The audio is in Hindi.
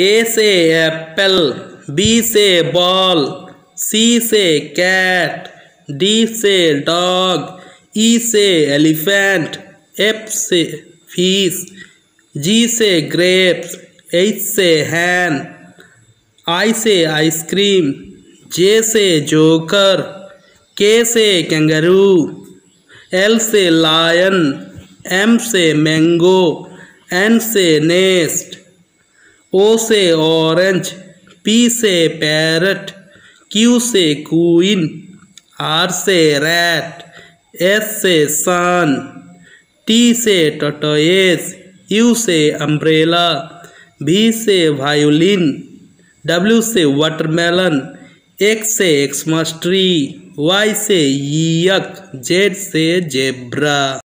ए से एप्पल, बी से बॉल, सी से कैट, डी से डॉग, ई से एलिफेंट, एफ से फिश, जी से ग्रेप्स, एच से हैंड, आई से आइसक्रीम, जे से जोकर, के से कैंगरू, एल से लायन, एम से मैंगो, एन से नेस्ट, ओ से ऑरेंज, पी से पैरट, क्यू से क्वीन, आर से रैट, एस से सन, टी से टॉर्टोइज, यू से अम्ब्रेला, वी से वायोलिन, डब्ल्यू से वाटरमेलन, एक्स से एक्समस्ट्री, वाई से यक, जेड से जेब्रा।